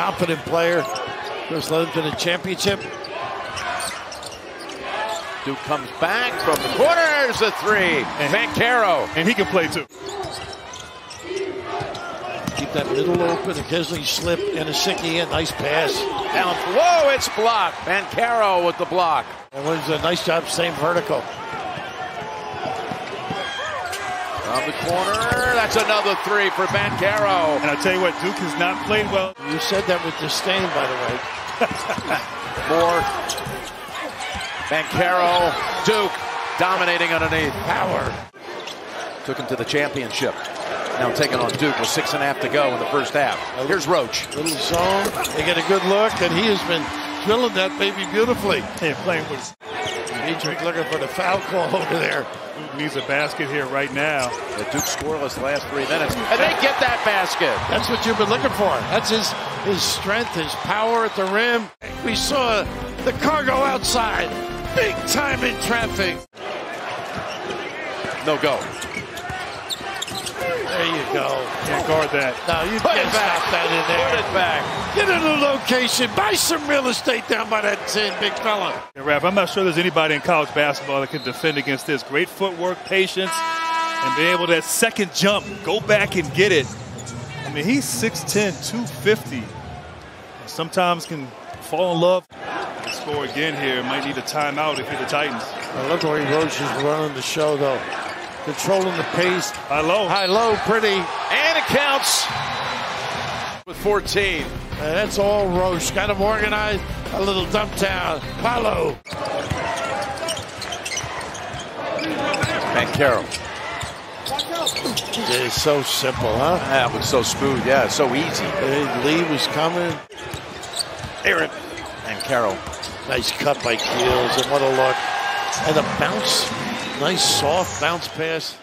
confident player. Just led him to the championship. Duke comes back from the corners, a three. And Banchero. And he can play too. Keep that middle open. A Grizzly slip and a Sickie in. Nice pass. Down. Whoa, it's blocked. Banchero with the block. And was a nice job, same vertical. On the corner, that's another three for Banchero. And I tell you what, Duke has not played well. You said that with disdain, by the way. More. Banchero, Duke, dominating underneath. Power. Took him to the championship. Now taking on Duke with 6.5 to go in the first half. Here's Roach. Little zone. They get a good look, and he has been drilling that baby beautifully. Hey, playing with Dietrich looking for the foul call over there. Duke needs a basket here right now. The Duke scoreless last 3 minutes, and they get that basket. That's what you've been looking for. That's his strength, his power at the rim. We saw the car go outside. Big time in traffic. No go. There you go. Can't guard that. No, you put it back. That in there. Put it back. Get in the location. Buy some real estate down by that tin big fella. And Raph, I'm not sure there's anybody in college basketball that can defend against this. Great footwork, patience, and being able to that second jump, go back and get it. I mean, he's 6'10", 250. Sometimes can fall in love. Score again here. Might need a timeout if you're the Titans. I love the way Roach is running the show, though. Controlling the pace. High-low. High-low, pretty. And it counts. With 14. And that's all Roach. Got him organized. A little dump down. Paolo. Banchero. It's so simple, huh? That was so smooth. Yeah, so easy. Lee was coming. Aaron. And Carroll. Nice cut by Keels, and what a look. And a bounce. Nice soft bounce pass.